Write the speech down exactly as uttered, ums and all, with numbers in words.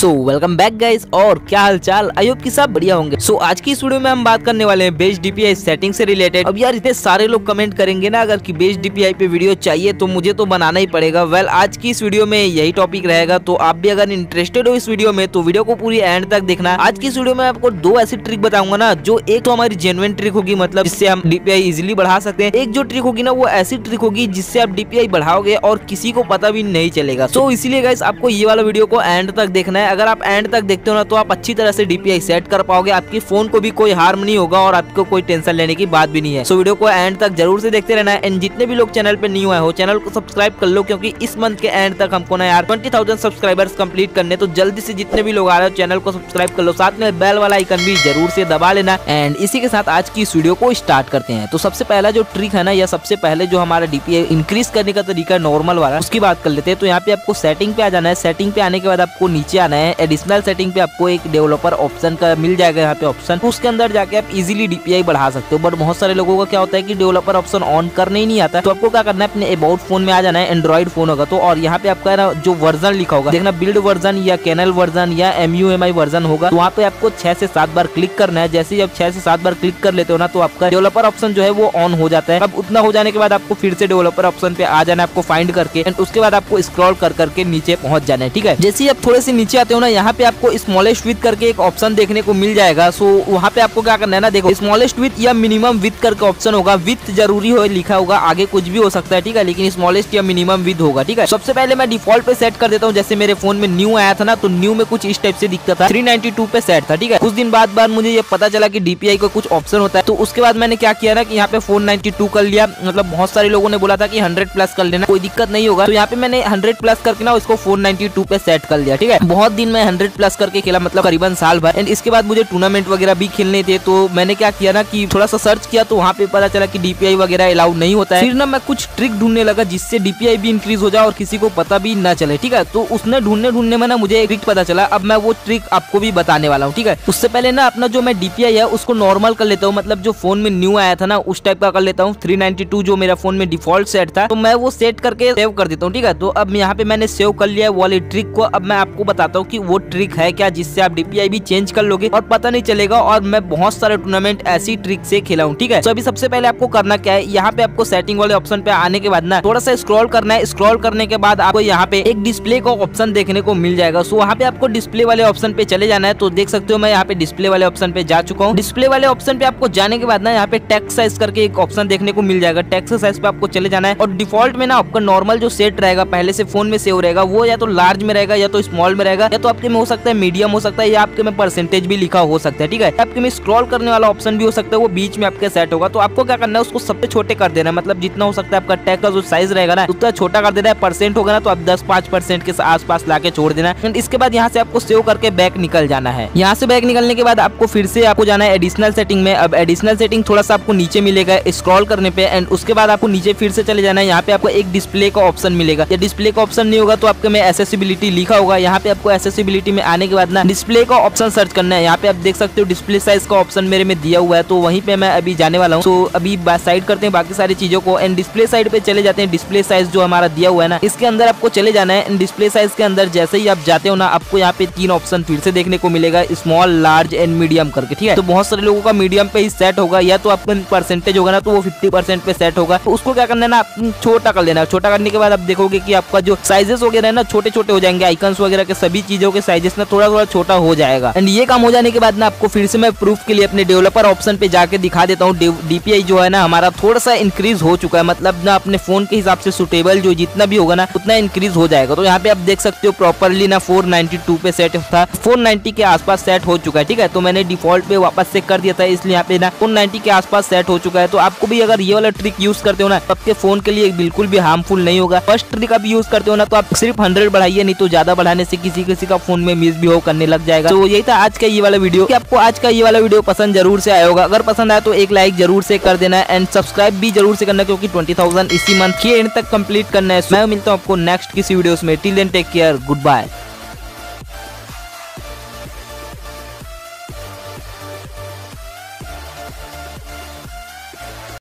So welcome back guys, और क्या हालचाल, आई होप कि सब बढ़िया होंगे। सो so, आज की इस वीडियो में हम बात करने वाले हैं बेस डीपीआई सेटिंग से रिलेटेड। अब यार इतने सारे लोग कमेंट करेंगे ना अगर कि बेस डीपीआई पे वीडियो चाहिए तो मुझे तो बनाना ही पड़ेगा। वेल well, आज की इस वीडियो में यही टॉपिक रहेगा, तो आप भी अगर इंटरेस्टेड हो इस वीडियो में तो वीडियो को पूरी एंड तक देखना। आज की इस वीडियो में आपको दो ऐसी ट्रिक बताऊंगा ना, जो एक तो हमारी जेन्युइन ट्रिक होगी, मतलब जिससे हम डीपीआई इजिली बढ़ा सकते हैं। एक जो ट्रिक होगी ना वो ऐसी ट्रिक होगी जिससे आप डीपीआई बढ़ाओगे और किसी को पता भी नहीं चलेगा। सो इसीलिए गाइस आपको ये वाला वीडियो को एंड तक देखना है। अगर आप एंड तक देखते हो ना तो आप अच्छी तरह से डीपीआई सेट कर पाओगे, आपकी फोन को भी कोई हार्म नहीं होगा और आपको कोई टेंशन लेने की बात भी नहीं है। सो so, वीडियो को एंड तक जरूर से देखते रहना है। एंड जितने भी लोग चैनल पे न्यू आए हो चैनल को सब्सक्राइब कर लो, क्योंकि इस मंथ के एंड तक हमको ना यार ट्वेंटी थाउजेंड सब्सक्राइबर्स कम्प्लीट करने, तो जल्दी से जितने भी लोग आ रहे हो चैनल को सब्सक्राइब कर लो, साथ में बेल वाला आइकन भी जरूर से दबा लेना। एंड इसी के साथ आज की इस वीडियो को स्टार्ट करते हैं। तो सबसे पहला जो ट्रिक है ना, या सबसे पहले जो हमारा डीपीआई इंक्रीज करने का तरीका नॉर्मल वाला, उसकी बात कर लेते हैं। तो यहाँ पे आपको सेटिंग पे आ जाना है। सेटिंग पे आने के बाद आपको नीचे आना है, एडिशनल सेटिंग पे आपको एक डेवलपर ऑप्शन का मिल जाएगा यहाँ पे ऑप्शन, तो उसके अंदर जाके आप इजीली डीपीआई बढ़ा सकते हो। बट बहुत सारे लोगों का क्या होता है कि डेवलपर ऑप्शन ऑन करने ही नहीं आता। तो आपको क्या करना है, अपने अबाउट फोन में आ जाना है, एंड्रॉइड फोन होगा तो, और यहाँ पे आपका ना जो वर्जन लिखा होगा देखना, बिल्ड वर्जन या कैनल वर्जन या एमयू एम आई वर्जन होगा, तो वहाँ पे आपको छह से सात बार क्लिक करना है। जैसे ही आप छह से सात बार क्लिक कर लेते हो ना तो आपका डेवलपर ऑप्शन जो है वो ऑन हो जाता है। अब उतना हो जाने के बाद आपको फिर से डेवलपर ऑप्शन पे आ जाना है, आपको फाइंड करके, एंड उसके बाद आपको स्क्रॉल कर करके नीचे पहुंच जाना है। ठीक है, जैसे ही आप थोड़े से नीचे आते हो ना, यहाँ पे आपको स्मॉलेस्ट विथ करके एक ऑप्शन देखने को मिल जाएगा। सो वहाँ पे आपको क्या करना है ना, देखो स्मॉलेस्ट विथ या मिनिमम विथ करके ऑप्शन होगा, विथ जरूरी हो लिखा होगा, आगे कुछ भी हो सकता है। ठीक है, लेकिन स्मॉलेस्ट या मिनिमम विथ होगा। ठीक है, सबसे पहले मैं डिफॉल्ट पे सेट कर देता हूँ। जैसे मेरे फोन में न्यू आया था ना तो न्यू में कुछ इस टाइप से दिखता था, थ्री नाइनटी टू पे सेट था। ठीक है, कुछ दिन बाद बाद मुझे ये पता चला कि डीपीआई का कुछ ऑप्शन होता है, तो उसके बाद मैंने क्या किया ना कि यहाँ पे फोर नाइनटी टू कर लिया। मतलब बहुत सारे लोगों ने बोला था कि हंड्रेड प्लस कर लेना, कोई दिक्कत नहीं होगा। तो यहाँ पे मैंने हंड्रेड प्लस करके ना उसको फोर नाइनटी टू पे सेट कर लिया। ठीक है, बहुत दिन मैं हंड्रेड प्लस करके खेला, मतलब करीबन साल भर। एंड इसके बाद मुझे टूर्नामेंट वगैरह भी खेलने थे, तो मैंने क्या किया ना कि थोड़ा सा सर्च किया, तो वहाँ पे पता चला कि डीपीआई वगैरह अलाउ नहीं होता है। फिर ना मैं कुछ ट्रिक ढूंढने लगा जिससे डीपीआई भी इंक्रीज हो जाए और किसी को पता भी ना चले। ठीक है, तो उसने ढूंढने ढूंढने में ना मुझे एक ट्रिक पता चला, अब मैं वो ट्रिक आपको भी बताने वाला हूँ। ठीक है, उससे पहले ना अपना जो मैं डीपीआई है उसको नॉर्मल कर लेता हूँ, मतलब जो फोन में न्यू आया था ना उस टाइप का कर लेता हूँ। थ्री नाइनटी टू जो मेरा फोन में डिफॉल्ट सेट था, तो मैं वो सेट करके सेव कर देता हूँ। ठीक है, तो अब यहाँ पे मैंने सेव कर लिया वाली ट्रिक को। अब मैं आपको बताता हूँ कि वो ट्रिक है क्या जिससे आप डीपीआई भी चेंज कर लोगे और पता नहीं चलेगा, और मैं बहुत सारे टूर्नामेंट ऐसी ट्रिक से खेला हूँ। ठीक है, तो अभी सबसे पहले आपको करना क्या है, यहाँ पे आपको सेटिंग वाले ऑप्शन पे आने के बाद ना थोड़ा सा स्क्रॉल करना है। स्क्रॉल करने के बाद आपको यहाँ पे एक डिस्प्ले का ऑप्शन देखने को मिल जाएगा। सो वहाँ पे आपको डिस्प्ले वाले ऑप्शन पे चले जाना है। तो देख सकते हो मैं यहाँ पे डिस्प्ले वाले ऑप्शन पे जा चुका हूँ। डिस्प्ले वाले ऑप्शन पे आपको जाने के बाद ना यहाँ पे टेक्स्ट साइज करके एक ऑप्शन देखने को मिल जाएगा। टेक्स्ट साइज पे आपको चले जाना है, और डिफॉल्ट में ना आपका नॉर्मल जो सेट रहेगा पहले से फोन में सेव रहेगा, वो या तो लार्ज में रहेगा या तो स्मॉल में रहेगा, या तो आपके में हो सकता है मीडियम हो सकता है, या आपके में परसेंटेज भी लिखा हो सकता है। ठीक है, आपके में स्क्रॉल करने वाला ऑप्शन भी हो सकता है, वो बीच में आपके सेट होगा। तो आपको क्या करना है, उसको सबसे छोटे कर देना है, मतलब जितना हो सकता है आपका टेक्स्ट का जो साइज रहेगा ना उतना छोटा कर देना है। परसेंट होगा ना तो आप दस पांच परसेंट के आसपास लाके छोड़ देना है। इसके बाद यहाँ से आपको सेव करके बैक निकल जाना है। यहाँ से बैक निकलने के बाद आपको फिर से आपको जाना है एडिशनल सेटिंग में। अब एडिशनल सेटिंग थोड़ा सा आपको नीचे मिलेगा स्क्रॉल करने पे, एंड उसके बाद आपको नीचे फिर से चले जाना है। यहाँ पे आपको एक डिस्प्ले का ऑप्शन मिलेगा, या डिस्प्ले का ऑप्शन नहीं होगा तो आपके में एक्सेसिबिलिटी लिखा होगा। यहाँ पे आपको एक्सेसिबिलिटी में आने के बाद ना डिस्प्ले का ऑप्शन सर्च करना है। यहाँ पे आप देख सकते हो डिस्प्ले साइज का ऑप्शन मेरे में दिया हुआ है, तो वहीं पे मैं अभी जाने वाला हूँ। तो अभी साइड करते हैं बाकी सारी चीजों को, एंड डिस्प्ले साइड पे चले जाते हैं। डिस्प्ले साइज जो हमारा दिया हुआ है ना इसके अंदर आपको चले जाना है। डिस्प्ले साइज के अंदर जैसे ही आप जाते हो ना आपको यहाँ पे तीन ऑप्शन फिर से देखने को मिलेगा, स्मॉल, लार्ज एंड मीडियम करके। ठीक है, तो बहुत सारे लोगों का मीडियम पे ही सेट होगा, या तो आपका परसेंटेज होगा ना तो वो फिफ्टी परसेंट पे सेट होगा, तो उसको क्या करना है ना छोटा कर लेना। छोटा करने के बाद आप देखोगे कि आपका जो साइजेस वगैरह है ना छोटे छोटे हो जाएंगे, आइकन्स वगैरह के सभी चीजों के साइजेस ना थोड़ा थोड़ा छोटा हो जाएगा। एंड ये काम हो जाने के बाद ना आपको फिर से मैं प्रूफ के लिए अपने डेवलपर ऑप्शन पे जाके दिखा देता हूँ। डीपीआई जो है ना हमारा थोड़ा सा इंक्रीज हो चुका है, मतलब ना अपने फोन के हिसाब से सुटेबल जो जितना भी होगा ना उतना इंक्रीज हो जाएगा। तो यहाँ पे आप देख सकते हो प्रॉपरली ना फोर नाइनटी टू पे सेट था, फोर नाइनटी के आसपास सेट हो चुका है। ठीक है, तो मैंने डिफॉल्ट पे वापस से कर दिया था, इसलिए यहाँ पे ना फोर नाइनटी के आसपास सेट हो चुका है। तो आपको भी अगर ये वाला ट्रिक यूज करते हो ना आपके फोन के लिए बिल्कुल भी हार्मफुल नहीं होगा। फर्स्ट ट्रिक आप यूज करते हो ना तो आप सिर्फ हंड्रेड बढ़ाइए, नहीं तो ज्यादा बढ़ाने से किसी किसी का फोन में मिसबिहेव करने लग जाएगा। तो यही था आज का ये वाला वीडियो, कि आपको आज का ये वाला वीडियो पसंद जरूर से आया होगा। अगर पसंद आया तो एक लाइक जरूर से कर देना, एंड सब्सक्राइब भी जरूर से करना, क्योंकि ट्वेंटी थाउजेंड इसी मंथ के एंड तक कंप्लीट करना है। मैं मिलता हूँ आपको नेक्स्ट किसी वीडियोस में। Till then take care, good bye.